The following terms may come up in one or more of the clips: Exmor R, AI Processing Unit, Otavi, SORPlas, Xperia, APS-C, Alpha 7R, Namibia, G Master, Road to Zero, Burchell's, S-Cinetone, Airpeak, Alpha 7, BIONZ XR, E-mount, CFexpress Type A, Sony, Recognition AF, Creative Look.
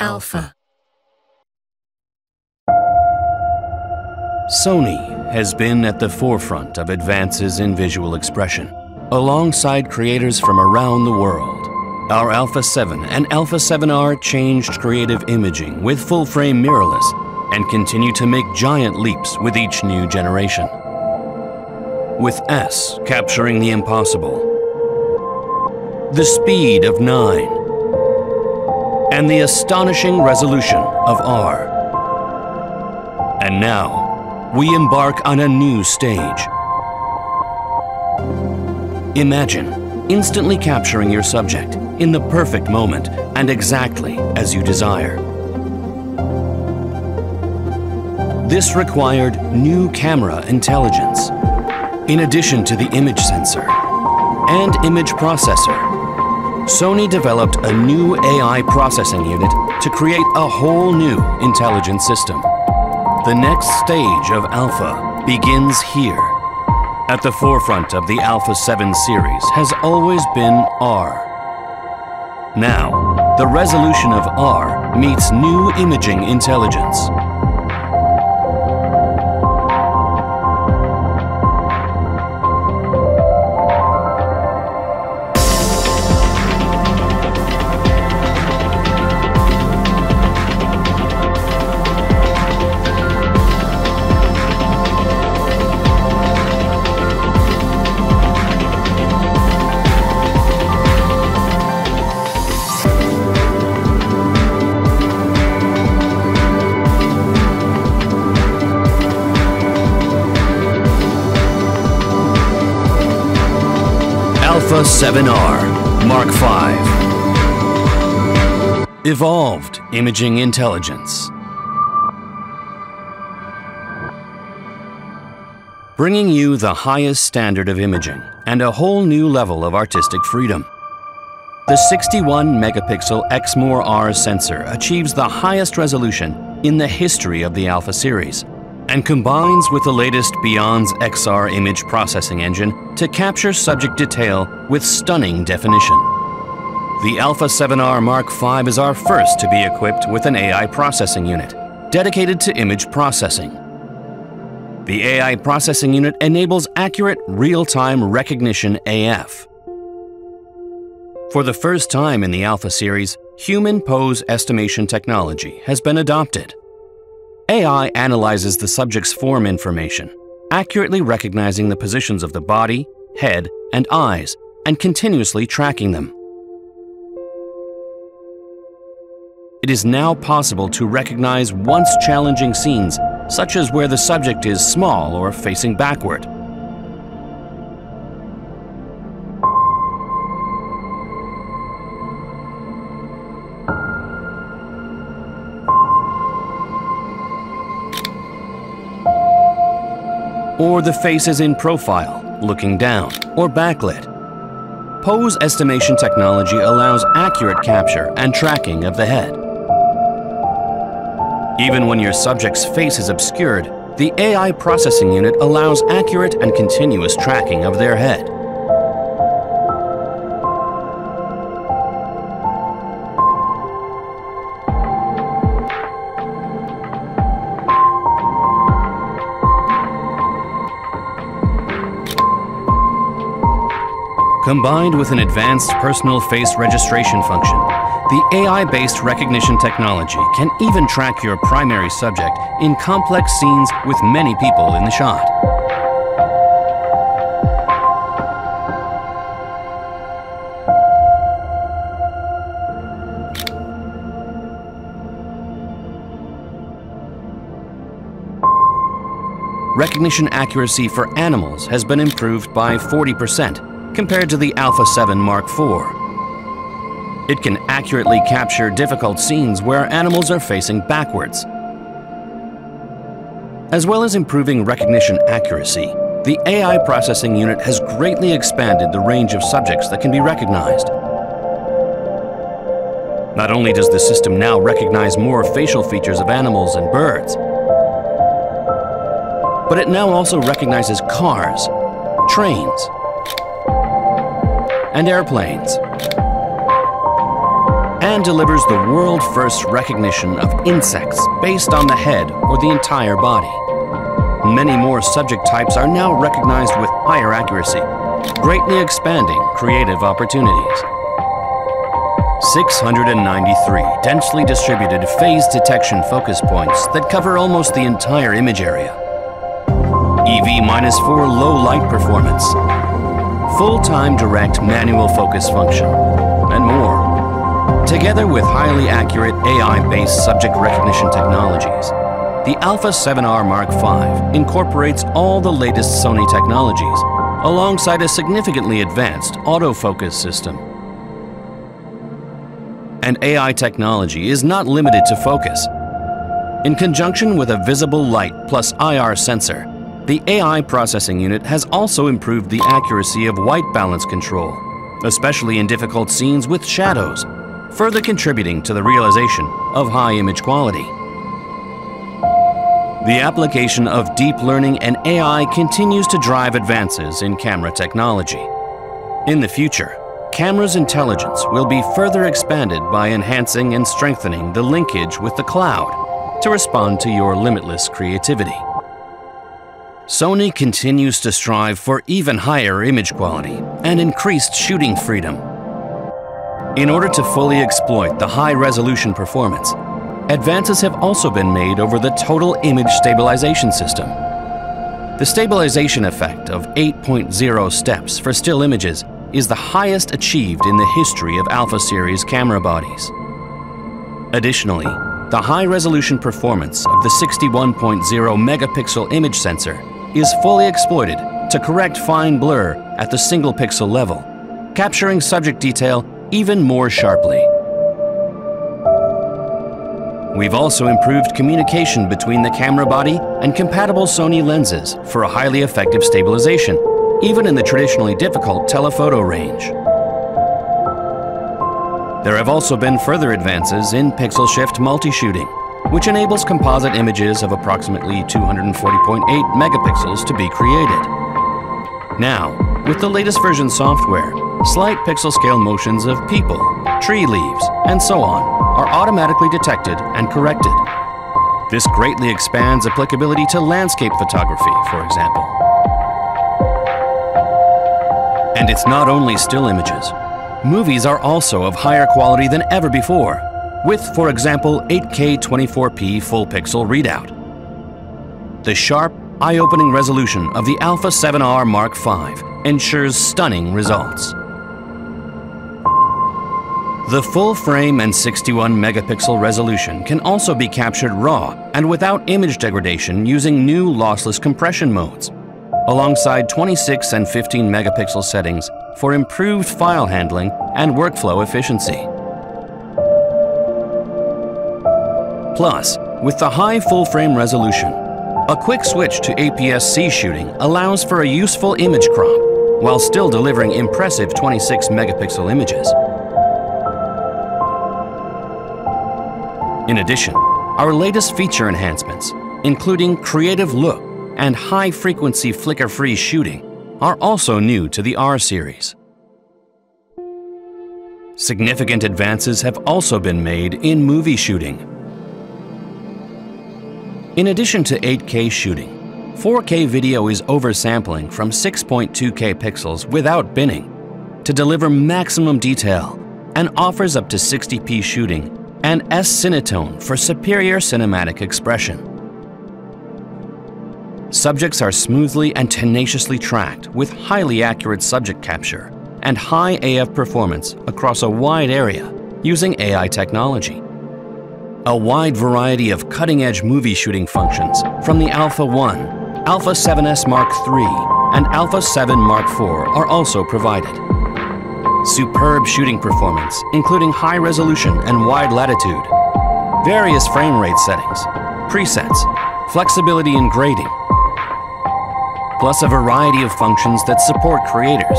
Alpha. Sony has been at the forefront of advances in visual expression, alongside creators from around the world. Our Alpha 7 and Alpha 7R changed creative imaging with full-frame mirrorless and continue to make giant leaps with each new generation. With S capturing the impossible, the speed of 9, and the astonishing resolution of R. And now, we embark on a new stage. Imagine instantly capturing your subject in the perfect moment and exactly as you desire. This required new camera intelligence, in addition to the image sensor and image processor. Sony developed a new AI processing unit to create a whole new intelligent system. The next stage of Alpha begins here. At the forefront of the Alpha 7 series has always been R. Now, the resolution of R meets new imaging intelligence. Alpha 7R Mark V. Evolved imaging intelligence. Bringing you the highest standard of imaging and a whole new level of artistic freedom. The 61-megapixel Exmor R sensor achieves the highest resolution in the history of the Alpha series, and combines with the latest BIONZ XR image processing engine to capture subject detail with stunning definition. The Alpha 7R Mark V is our first to be equipped with an AI processing unit dedicated to image processing. The AI processing unit enables accurate real-time recognition AF. For the first time in the Alpha series, human pose estimation technology has been adopted. AI analyzes the subject's form information, accurately recognizing the positions of the body, head, and eyes, and continuously tracking them. It is now possible to recognize once challenging scenes, such as where the subject is small or facing backward. Or the face is in profile, looking down, or backlit. Pose estimation technology allows accurate capture and tracking of the head. Even when your subject's face is obscured, the AI processing unit allows accurate and continuous tracking of their head. Combined with an advanced personal face registration function, the AI-based recognition technology can even track your primary subject in complex scenes with many people in the shot. Recognition accuracy for animals has been improved by 40%. Compared to the Alpha 7 Mark IV. It can accurately capture difficult scenes where animals are facing backwards. As well as improving recognition accuracy, the AI processing unit has greatly expanded the range of subjects that can be recognized. Not only does the system now recognize more facial features of animals and birds, but it now also recognizes cars, trains, and airplanes, and delivers the world-first recognition of insects based on the head or the entire body. Many more subject types are now recognized with higher accuracy, greatly expanding creative opportunities. 693 densely distributed phase detection focus points that cover almost the entire image area. EV-4 low light performance, full-time direct manual focus function, and more. Together with highly accurate AI-based subject recognition technologies, the Alpha 7R Mark V incorporates all the latest Sony technologies alongside a significantly advanced autofocus system. And AI technology is not limited to focus. In conjunction with a visible light plus IR sensor, the AI processing unit has also improved the accuracy of white balance control, especially in difficult scenes with shadows, further contributing to the realization of high image quality. The application of deep learning and AI continues to drive advances in camera technology. In the future, cameras' intelligence will be further expanded by enhancing and strengthening the linkage with the cloud to respond to your limitless creativity. Sony continues to strive for even higher image quality and increased shooting freedom. In order to fully exploit the high-resolution performance, advances have also been made over the total image stabilization system. The stabilization effect of 8.0 steps for still images is the highest achieved in the history of Alpha series camera bodies. Additionally, the high-resolution performance of the 61.0 megapixel image sensor is fully exploited to correct fine blur at the single pixel level, capturing subject detail even more sharply. We've also improved communication between the camera body and compatible Sony lenses for a highly effective stabilization, even in the traditionally difficult telephoto range. There have also been further advances in pixel shift multi-shooting, which enables composite images of approximately 240.8 megapixels to be created. Now, with the latest version software, slight pixel scale motions of people, tree leaves, and so on are automatically detected and corrected. This greatly expands applicability to landscape photography, for example. And it's not only still images. Movies are also of higher quality than ever before, with, for example, 8K 24p full-pixel readout. The sharp, eye-opening resolution of the Alpha 7R Mark V ensures stunning results. The full-frame and 61-megapixel resolution can also be captured raw and without image degradation using new lossless compression modes, alongside 26 and 15 megapixel settings for improved file handling and workflow efficiency. Plus, with the high full-frame resolution, a quick switch to APS-C shooting allows for a useful image crop while still delivering impressive 26 megapixel images. In addition, our latest feature enhancements, including creative look and high-frequency flicker-free shooting, are also new to the R series. Significant advances have also been made in movie shooting. In addition to 8K shooting, 4K video is oversampling from 6.2K pixels without binning to deliver maximum detail and offers up to 60p shooting and S-Cinetone for superior cinematic expression. Subjects are smoothly and tenaciously tracked with highly accurate subject capture and high AF performance across a wide area using AI technology. A wide variety of cutting-edge movie shooting functions from the Alpha 1, Alpha 7S Mark III, and Alpha 7 Mark IV are also provided. Superb shooting performance, including high resolution and wide latitude, various frame rate settings, presets, flexibility in grading, plus a variety of functions that support creators,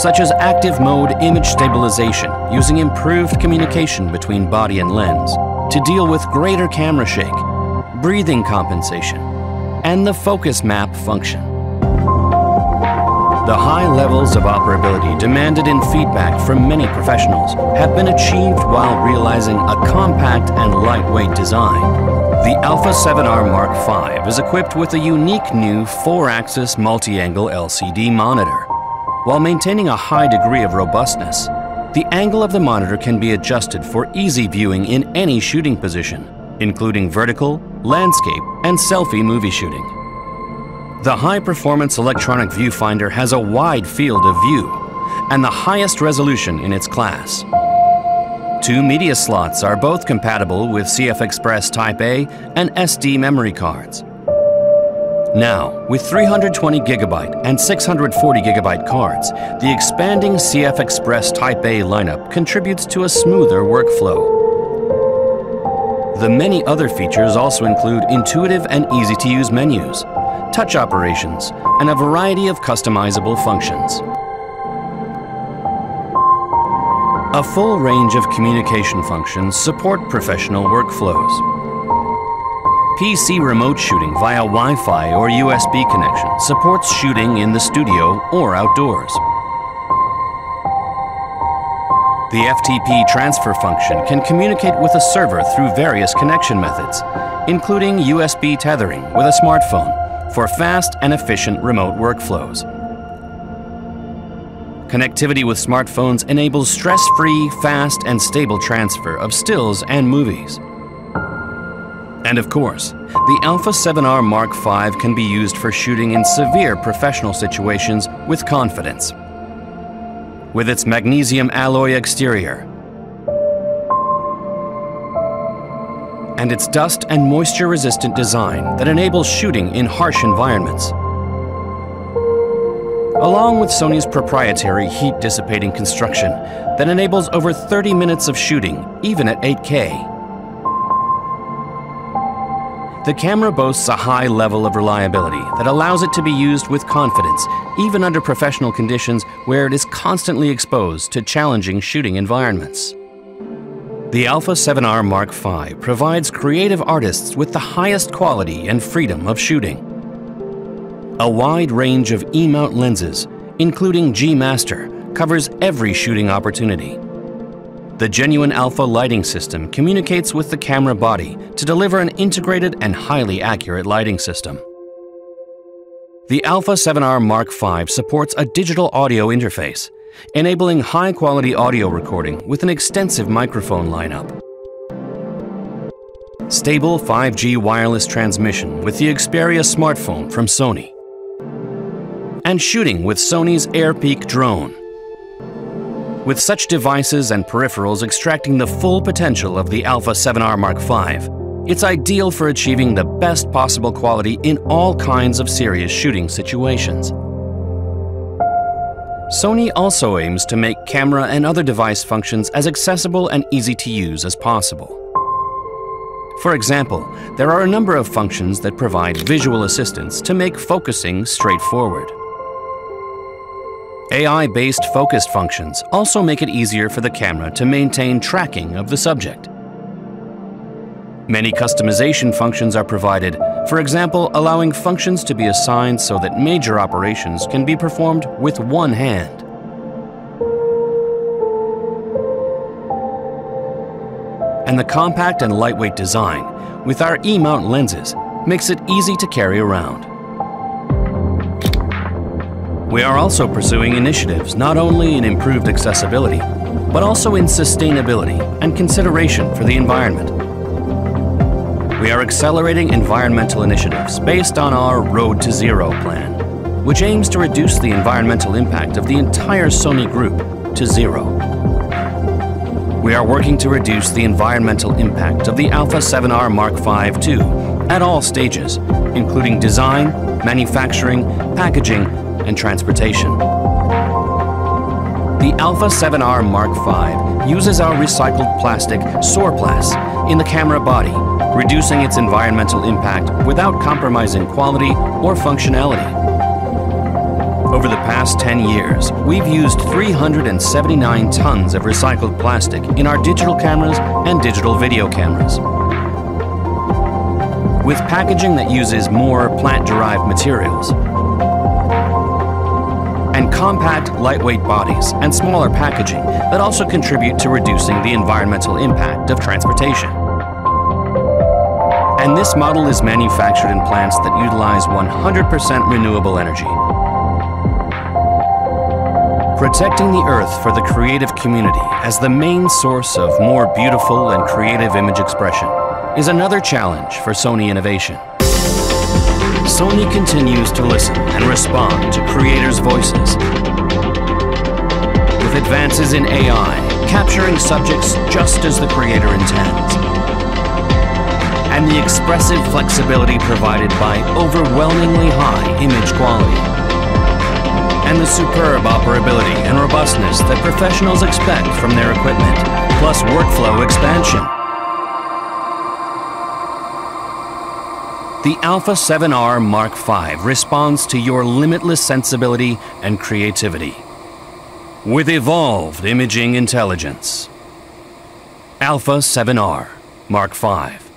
such as active mode image stabilization using improved communication between body and lens to deal with greater camera shake, breathing compensation, and the focus map function. The high levels of operability demanded in feedback from many professionals have been achieved while realizing a compact and lightweight design. The Alpha 7R Mark V is equipped with a unique new 4-axis multi-angle LCD monitor. While maintaining a high degree of robustness, the angle of the monitor can be adjusted for easy viewing in any shooting position, including vertical, landscape, and selfie movie shooting. The high-performance electronic viewfinder has a wide field of view and the highest resolution in its class. Two media slots are both compatible with CFexpress Type A and SD memory cards. Now, with 320GB and 640GB cards, the expanding CFexpress Type A lineup contributes to a smoother workflow. The many other features also include intuitive and easy-to-use menus, touch operations, and a variety of customizable functions. A full range of communication functions support professional workflows. PC remote shooting via Wi-Fi or USB connection supports shooting in the studio or outdoors. The FTP transfer function can communicate with a server through various connection methods, including USB tethering with a smartphone for fast and efficient remote workflows. Connectivity with smartphones enables stress-free, fast, and stable transfer of stills and movies. And of course, the Alpha 7R Mark V can be used for shooting in severe professional situations with confidence. With its magnesium alloy exterior and its dust and moisture-resistant design that enables shooting in harsh environments, along with Sony's proprietary heat-dissipating construction that enables over 30 minutes of shooting, even at 8K. The camera boasts a high level of reliability that allows it to be used with confidence, even under professional conditions where it is constantly exposed to challenging shooting environments. The Alpha 7R Mark V provides creative artists with the highest quality and freedom of shooting. A wide range of E-mount lenses, including G Master, covers every shooting opportunity. The genuine Alpha lighting system communicates with the camera body to deliver an integrated and highly accurate lighting system. The Alpha 7R Mark V supports a digital audio interface, enabling high-quality audio recording with an extensive microphone lineup. Stable 5G wireless transmission with the Xperia smartphone from Sony, and shooting with Sony's Airpeak drone. With such devices and peripherals extracting the full potential of the Alpha 7R Mark V, it's ideal for achieving the best possible quality in all kinds of serious shooting situations. Sony also aims to make camera and other device functions as accessible and easy to use as possible. For example, there are a number of functions that provide visual assistance to make focusing straightforward. AI-based focus functions also make it easier for the camera to maintain tracking of the subject. Many customization functions are provided, for example, allowing functions to be assigned so that major operations can be performed with one hand. And the compact and lightweight design, with our E-mount lenses, makes it easy to carry around. We are also pursuing initiatives not only in improved accessibility, but also in sustainability and consideration for the environment. We are accelerating environmental initiatives based on our Road to Zero plan, which aims to reduce the environmental impact of the entire Sony Group to zero. We are working to reduce the environmental impact of the Alpha 7R Mark V too, at all stages, including design, manufacturing, packaging, and transportation. The Alpha 7R Mark V uses our recycled plastic SORPlas in the camera body, reducing its environmental impact without compromising quality or functionality. Over the past 10 years, we've used 379 tons of recycled plastic in our digital cameras and digital video cameras. With packaging that uses more plant-derived materials, and compact, lightweight bodies and smaller packaging that also contribute to reducing the environmental impact of transportation. And this model is manufactured in plants that utilize 100% renewable energy. Protecting the Earth for the creative community as the main source of more beautiful and creative image expression is another challenge for Sony innovation. Sony continues to listen and respond to creators' voices, with advances in AI capturing subjects just as the creator intends, and the expressive flexibility provided by overwhelmingly high image quality, and the superb operability and robustness that professionals expect from their equipment, plus workflow expansion. The Alpha 7R Mark V responds to your limitless sensibility and creativity with evolved imaging intelligence. Alpha 7R Mark V.